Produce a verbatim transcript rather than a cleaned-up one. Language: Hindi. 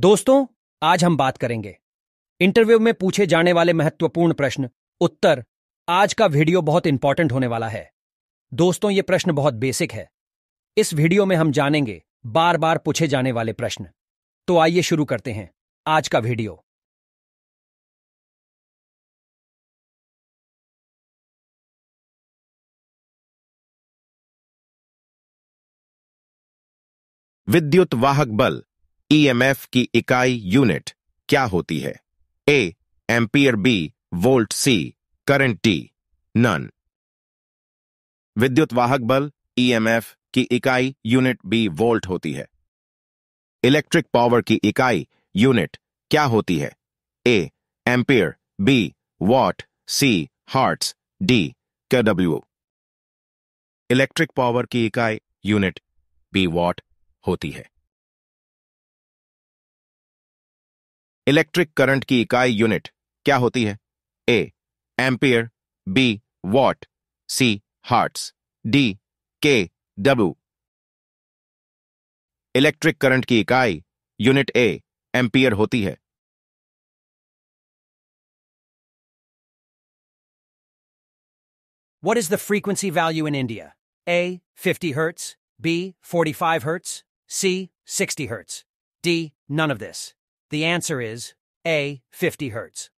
दोस्तों, आज हम बात करेंगे इंटरव्यू में पूछे जाने वाले महत्वपूर्ण प्रश्न उत्तर। आज का वीडियो बहुत इंपॉर्टेंट होने वाला है। दोस्तों, ये प्रश्न बहुत बेसिक है। इस वीडियो में हम जानेंगे बार बार पूछे जाने वाले प्रश्न। तो आइए शुरू करते हैं आज का वीडियो। विद्युत वाहक बल ई एम एफ की इकाई यूनिट क्या होती है? A ampere, B volt, C current, D none. विद्युत वाहक बल ई एम एफ की इकाई यूनिट बी वोल्ट होती है। इलेक्ट्रिक पावर की इकाई यूनिट क्या होती है? A ampere, B watt, C hertz, D केडब्ल्यू। इलेक्ट्रिक पावर की इकाई यूनिट बी वॉट होती है। इलेक्ट्रिक करंट की इकाई यूनिट क्या होती है? A ampere, B watt, C hertz, D K W. Electric current की इकाई यूनिट ए एम्पियर होती है। What is the frequency value in India? A fifty hertz, B forty-five hertz, C sixty hertz, D none of this. The answer is A fifty hertz.